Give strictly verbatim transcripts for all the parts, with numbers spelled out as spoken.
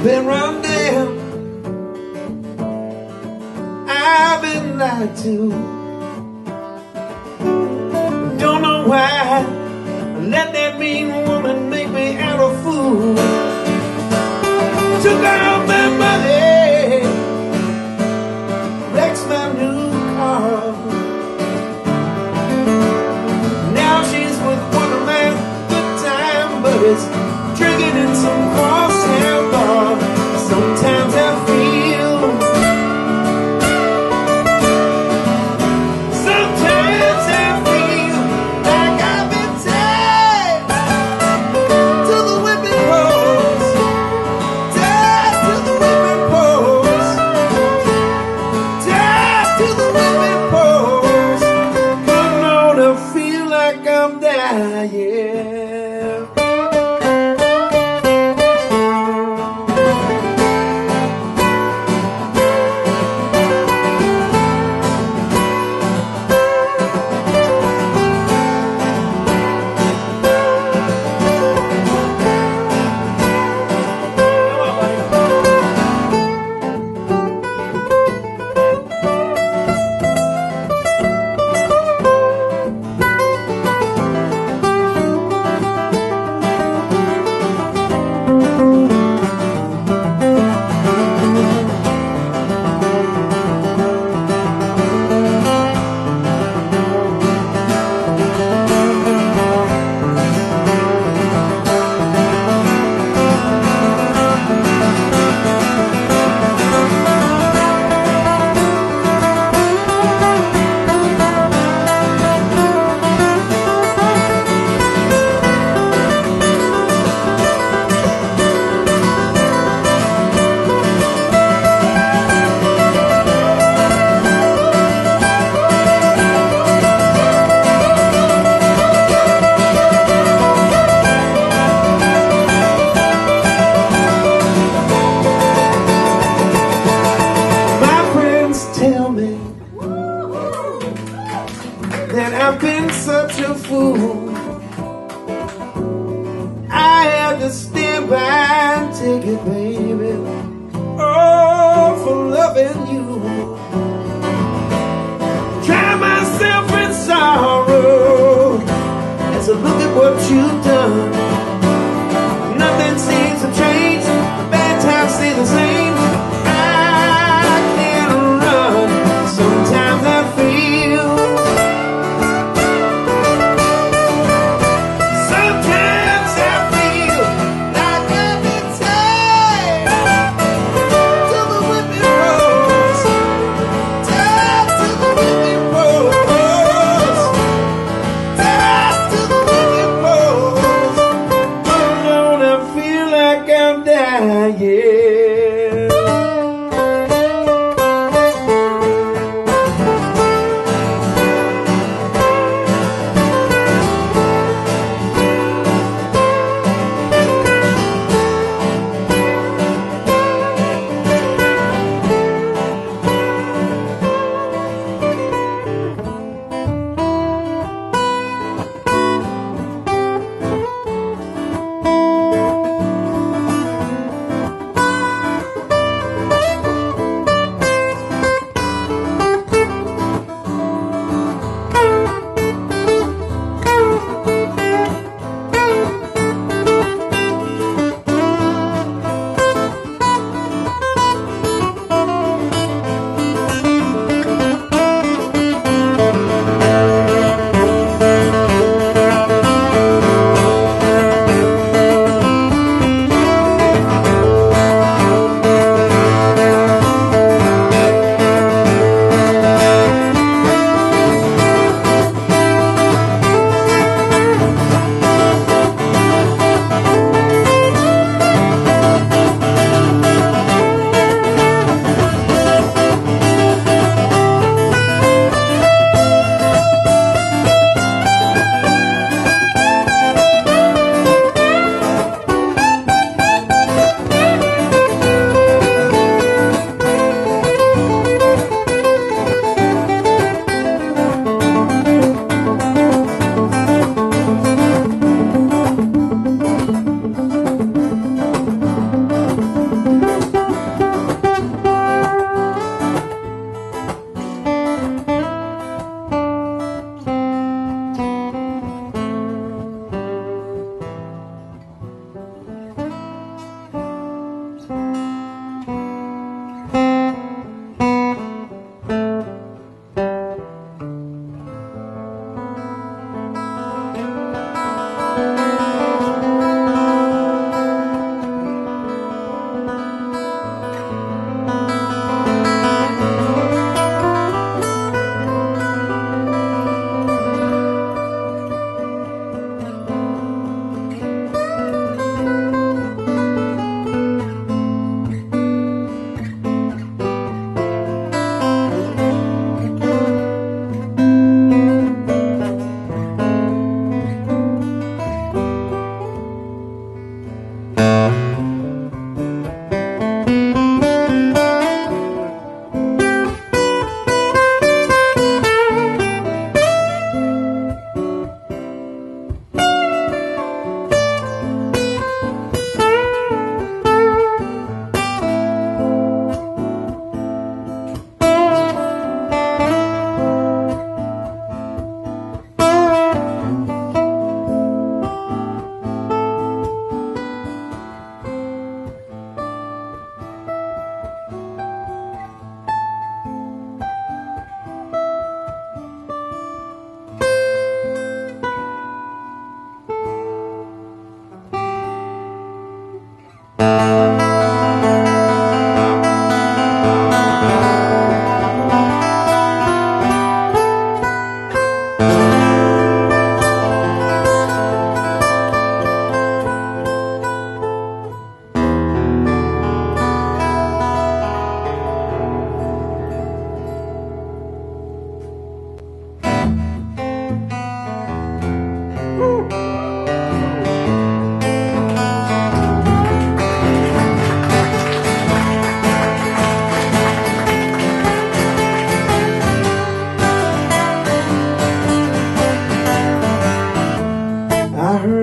I've been run down, I've been lied to. Don't know why I let that mean woman make me out a fool. Took out my money, wrecks my new car. Now she's with one of my good time buddies, drinking in some cross-town bar. Sometimes I feel, sometimes I feel like I've been tied to the whipping post, tied to the whipping post, tied to the whipping post. Come on, I feel like I'm dying. That I've been such a fool, I had to stand by and take it, baby, oh, for loving you. Try myself in sorrow as I look at what you've done. Nothing seems to change, the bad times stay the same. I can't run, sometimes I feel, I'm dying.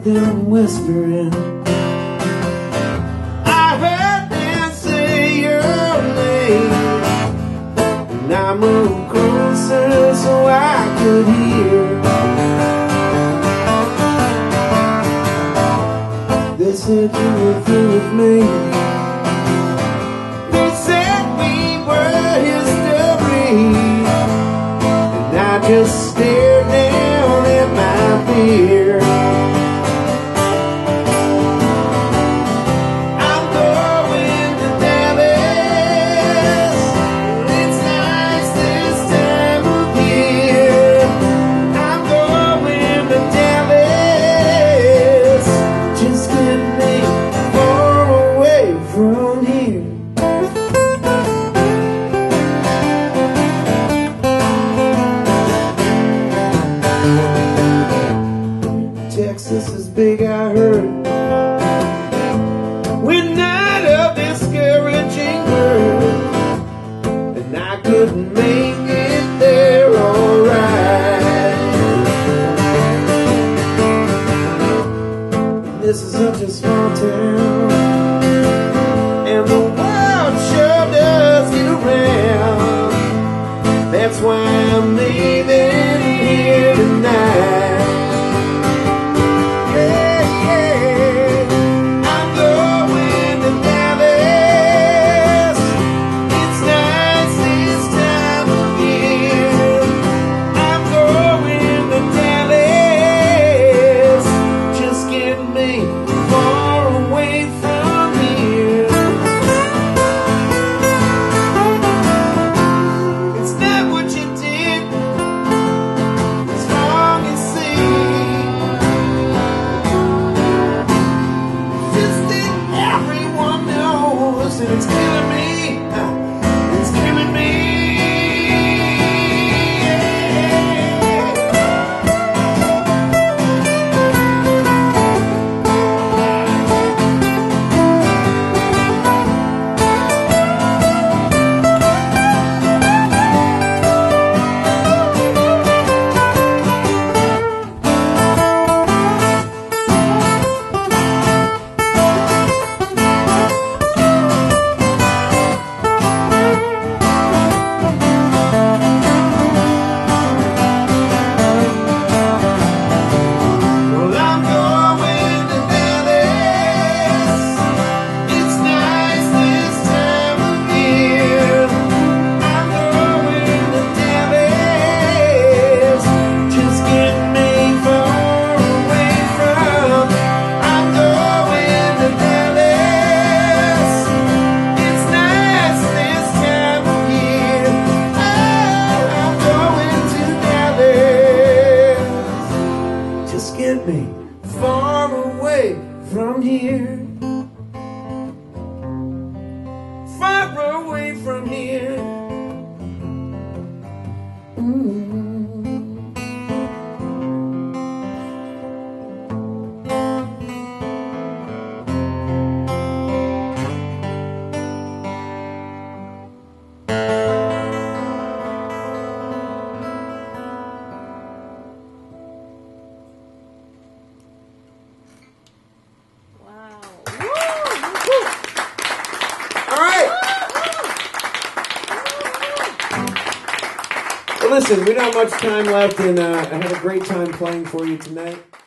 Them whispering, I heard them say your name, and I moved closer so I could hear. They said you were through with me, they said we were history, and I just stared down at my fear. Texas is big, I heard. We're not a discouraging word, and I couldn't make it there alright. And this is such a small town, and the world sure does get around. That's why I'm leaving here tonight. Get me far away from here, far away from here. Mm. Listen, we don't have much time left, and uh, I had a great time playing for you tonight.